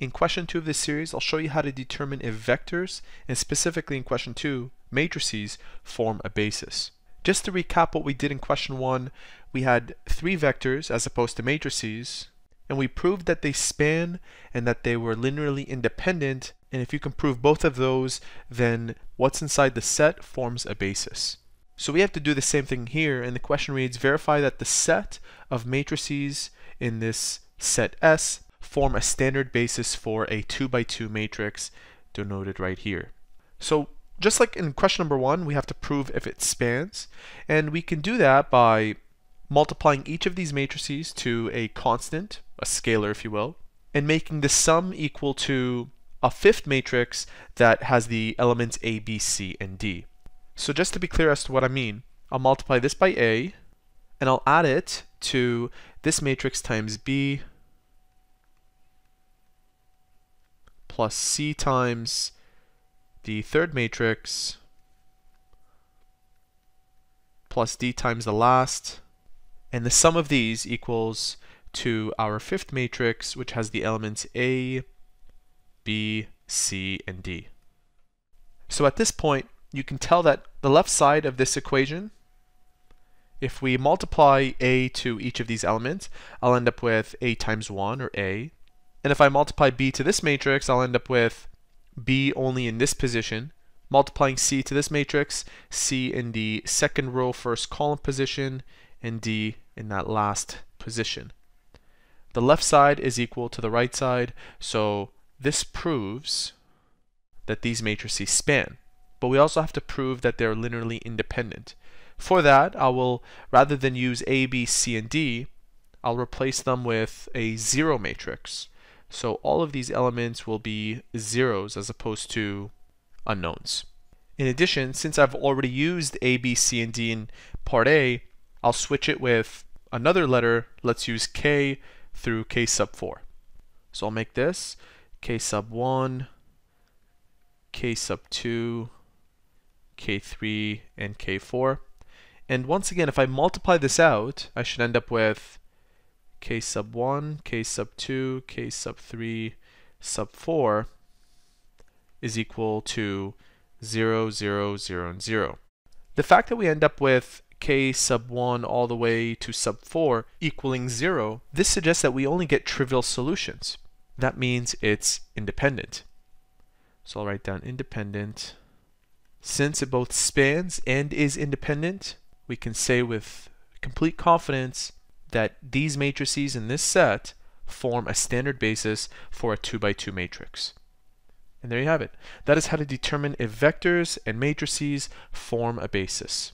In question 2 of this series, I'll show you how to determine if vectors, and specifically in question 2, matrices, form a basis. Just to recap what we did in question 1, we had 3 vectors as opposed to matrices, and we proved that they span and that they were linearly independent, and if you can prove both of those, then what's inside the set forms a basis. So we have to do the same thing here, and the question reads, verify that the set of matrices in this set S form a standard basis for a 2x2 matrix, denoted right here. So just like in question number 1, we have to prove if it spans, and we can do that by multiplying each of these matrices to a constant, a scalar if you will, and making the sum equal to a 5th matrix that has the elements A, B, C, and D. So just to be clear as to what I mean, I'll multiply this by A, and I'll add it to this matrix times B, plus C times the 3rd matrix, plus D times the last, and the sum of these equals to our 5th matrix, which has the elements A, B, C, and D. So at this point, you can tell that the left side of this equation, if we multiply A to each of these elements, I'll end up with A times 1, or A. And if I multiply B to this matrix, I'll end up with B only in this position. Multiplying C to this matrix, C in the 2nd row, 1st column position, and D in that last position. The left side is equal to the right side, so this proves that these matrices span. But we also have to prove that they're linearly independent. For that, I will, rather than use A, B, C, and D, I'll replace them with a 0 matrix. So all of these elements will be zeros as opposed to unknowns. In addition, since I've already used A, B, C, and D in part A, I'll switch it with another letter. Let's use K through K sub 4. So I'll make this K sub 1, K sub 2, K 3, and K 4. And once again, if I multiply this out, I should end up with K sub 1, K sub 2, K sub 3, sub 4 is equal to 0, 0, 0, and 0. The fact that we end up with K sub 1 all the way to sub 4 equaling 0, this suggests that we only get trivial solutions. That means it's independent. So I'll write down independent. Since it both spans and is independent, we can say with complete confidence that these matrices in this set form a standard basis for a 2x2 matrix. And there you have it. That is how to determine if vectors and matrices form a basis.